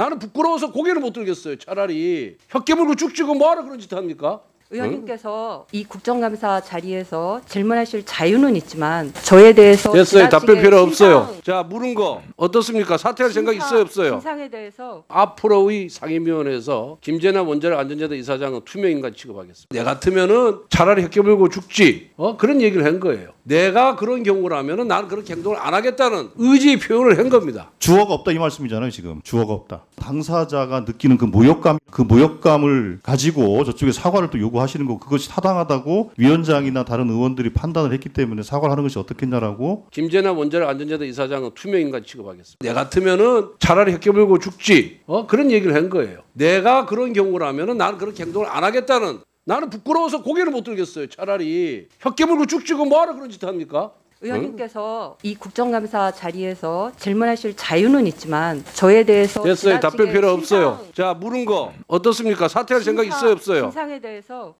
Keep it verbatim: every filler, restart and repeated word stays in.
나는 부끄러워서 고개를 못 들겠어요. 차라리 혓개 물고 쭉쭉 뭐하러 그런 짓 합니까? 의원님께서 응? 이 국정감사 자리에서 질문하실 자유는 있지만 저에 대해서 됐어요. 답변 필요 없어요. 신상... 자 물은 거 어떻습니까? 사퇴할 신상, 생각 있어요 없어요? 진상에 대해서 앞으로의 상임위원회에서 김제나 원자력 안전재단 이사장은 투명인간 취급하겠습니다. 내 같으면은 차라리 혓개 물고 죽지 어 그런 얘기를 한 거예요. 내가 그런 경우라면은 나는 그런 행동을 안 하겠다는 의지 표현을 한 겁니다. 주어가 없다 이 말씀이잖아요 지금. 주어가 없다. 당사자가 느끼는 그 모욕감 그 모욕감을 가지고 저쪽에 사과를 또 요구. 하시는 거 그것이 타당하다고 위원장이나 다른 의원들이 판단을 했기 때문에 사과를 하는 것이 어떻겠냐라고. 김제나 원자력 안전재단 이사장은 투명인간 취급하겠습니다. 내 같으면은 차라리 혓개 물고 죽지 어 그런 얘기를 한 거예요. 내가 그런 경우라면은 나는 그런 행동을 안 하겠다는 나는 부끄러워서 고개를 못 들겠어요. 차라리 혓개 물고 죽지 뭐하러 그런 짓 합니까? 의원님께서 응? 이 국정감사 자리에서 질문하실 자유는 있지만 저에 대해서 됐어요. 답변 필요 신상... 없어요. 자 물은 거 어떻습니까? 사퇴할 신상... 생각 있어요 없어요? 진상에 대해서